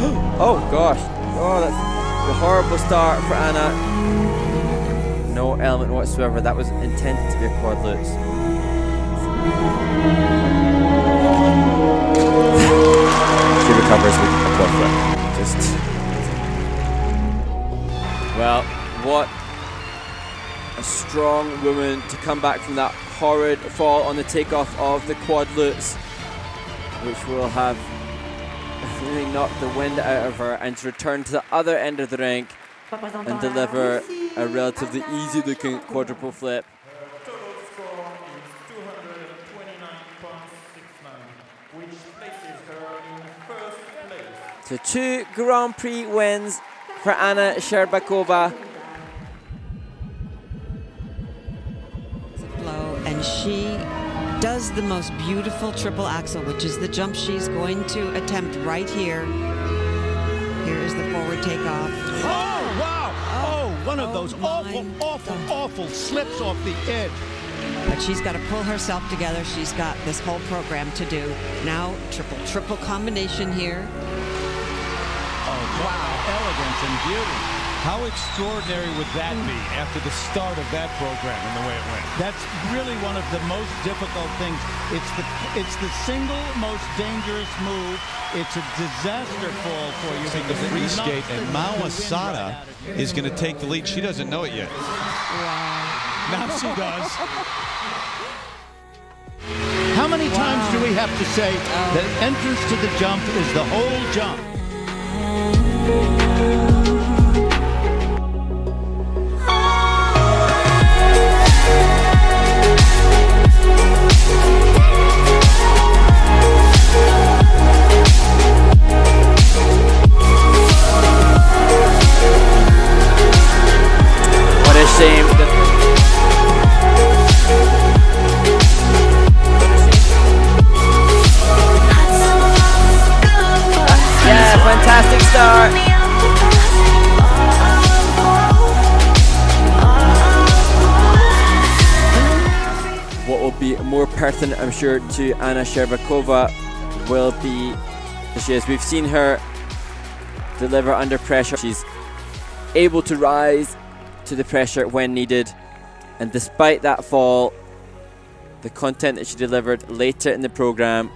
Oh gosh. Oh, that's a horrible start for Anna. No element whatsoever. That was intended to be a quad lutz. She recovers with a quad flip. Well, what a strong woman to come back from that horrid fall on the takeoff of the quad lutz, which will have really knocked the wind out of her, and to return to the other end of the rink and deliver a relatively easy-looking quadruple flip. So 2 Grand Prix wins for Anna Shcherbakova. And she does the most beautiful triple axel, which is the jump she's going to attempt right here. Here is the forward takeoff. Oh, wow! Oh, one of those awful slips off the edge. But she's got to pull herself together. She's got this whole program to do. Now, triple combination here. Oh, wow. Elegance and beauty. How extraordinary would that be after the start of that program and the way it went? That's really one of the most difficult things. It's the single most dangerous move. It's a disaster fall for you. Take the free skate, and Mao Asada is going to take the lead. She doesn't know it yet. Wow. Now she does. How many times do we have to say that entrance to the jump is the whole jump? Fantastic start. What will be more pertinent, I'm sure, to Anna Shcherbakova will be, as we've seen her deliver under pressure, she's able to rise to the pressure when needed. And despite that fall, the content that she delivered later in the program